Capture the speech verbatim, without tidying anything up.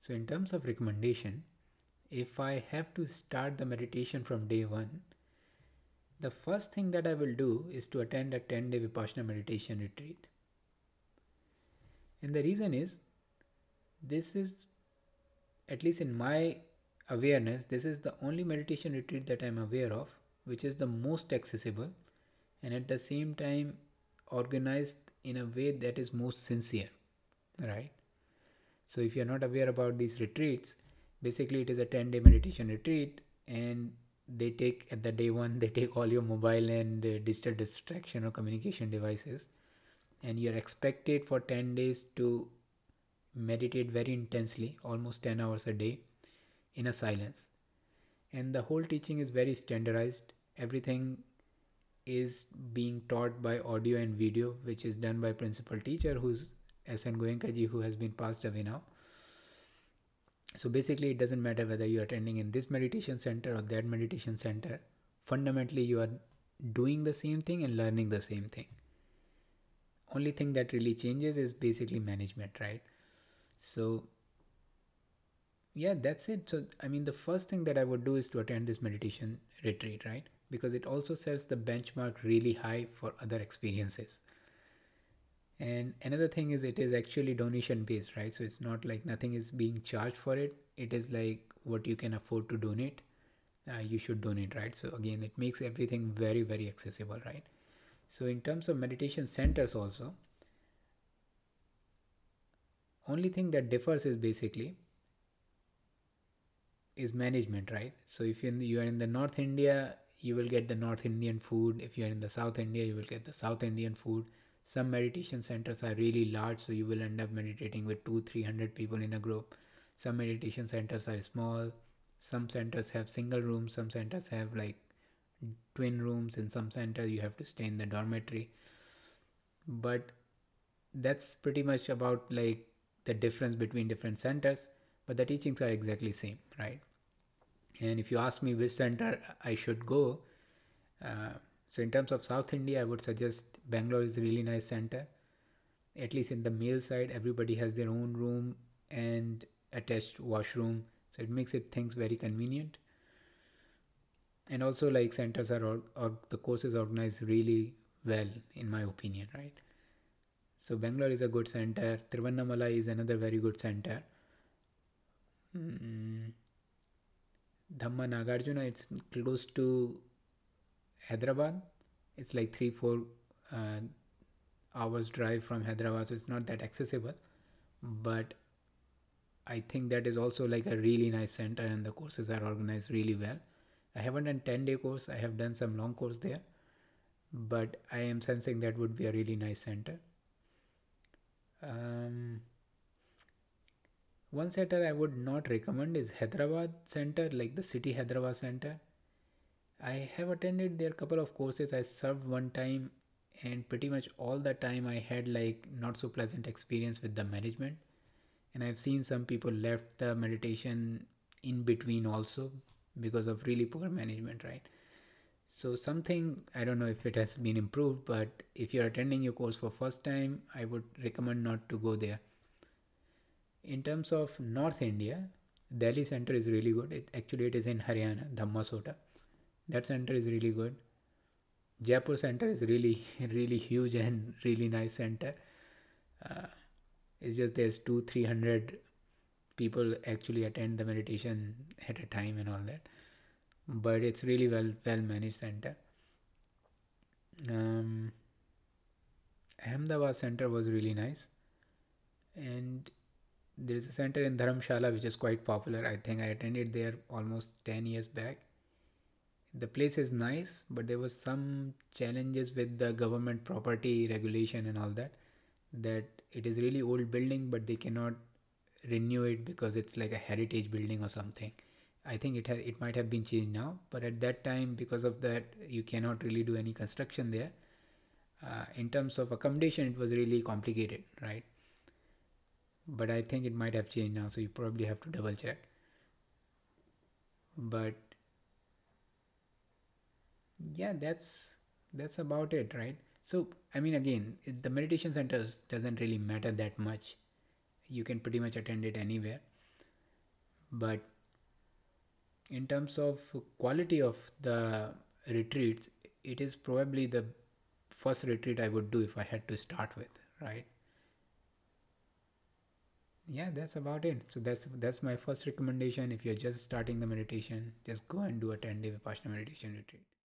So in terms of recommendation, if I have to start the meditation from day one, the first thing that I will do is to attend a ten-day Vipassana meditation retreat. And the reason is, this is, at least in my awareness, this is the only meditation retreat that I am aware of, which is the most accessible and at the same time organized in a way that is most sincere, right? So if you are not aware about these retreats, basically it is a ten-day meditation retreat, and they take, at the day one, they take all your mobile and uh, digital distraction or communication devices, and you are expected for ten days to meditate very intensely, almost ten hours a day, in a silence. And the whole teaching is very standardized. Everything is being taught by audio and video, which is done by principal teacher, who's S N Goenka ji, who has been passed away now. So basically it doesn't matter whether you're attending in this meditation center or that meditation center. Fundamentally, you are doing the same thing and learning the same thing. Only thing that really changes is basically management, right? So yeah, that's it. So I mean, the first thing that I would do is to attend this meditation retreat, right? Because it also sets the benchmark really high for other experiences. And another thing is, it is actually donation based, right? So it's not like nothing is being charged for it. It is like what you can afford to donate, uh, you should donate, right? So again, it makes everything very, very accessible, right? So in terms of meditation centers also, only thing that differs is basically is management, right? So if you you are in the North India, you will get the North Indian food. If you are in the South India, you will get the South Indian food. Some meditation centers are really large, so you will end up meditating with two, three hundred people in a group. Some meditation centers are small. Some centers have single rooms. Some centers have like twin rooms. In some centers, you have to stay in the dormitory. But that's pretty much about like the difference between different centers, but the teachings are exactly same, right? And if you ask me which center I should go, uh, so in terms of South India, I would suggest Bangalore is a really nice center. At least in the male side, everybody has their own room and attached washroom, so it makes it things very convenient. And also, like, centers are or, or the courses organized really well, in my opinion, right? So Bangalore is a good center. Tiruvannamalai is another very good center. Mm-hmm. Dhamma Nagarjuna, it's close to Hyderabad. It's like three, four uh, hours drive from Hyderabad, so it's not that accessible. But I think that is also like a really nice center, and the courses are organized really well. I haven't done ten-day course. I have done some long course there, but I am sensing that would be a really nice center. Um, one center I would not recommend is Hyderabad center, like the city Hyderabad center. I have attended their couple of courses. I served one time, and pretty much all the time I had like not so pleasant experience with the management. And I've seen some people left the meditation in between also because of really poor management, right? So something, I don't know if it has been improved, but if you're attending your course for first time, I would recommend not to go there. In terms of North India, Delhi center is really good. It actually, it is in Haryana, Dhamma Sota. That center is really good. Jaipur center is really, really huge and really nice center. Uh, it's just there's two, three hundred people actually attend the meditation at a time and all that. But it's really well well managed center. Um, Ahmedabad center was really nice, and there is a center in Dharamshala which is quite popular. I think I attended there almost ten years back. The place is nice, but there was some challenges with the government property regulation and all that. That it is really old building, but they cannot renew it because it's like a heritage building or something. I think it has, it might have been changed now, but at that time, because of that, you cannot really do any construction there. Uh, in terms of accommodation, it was really complicated, right? But I think it might have changed now, so you probably have to double check. But yeah, that's that's about it, right? So I mean, again, it, the meditation centers doesn't really matter that much. You can pretty much attend it anywhere. But in terms of quality of the retreats, it is probably the first retreat I would do if I had to start with, right? Yeah, that's about it. So that's that's my first recommendation. If you're just starting the meditation, just go and do a ten-day Vipassana meditation retreat.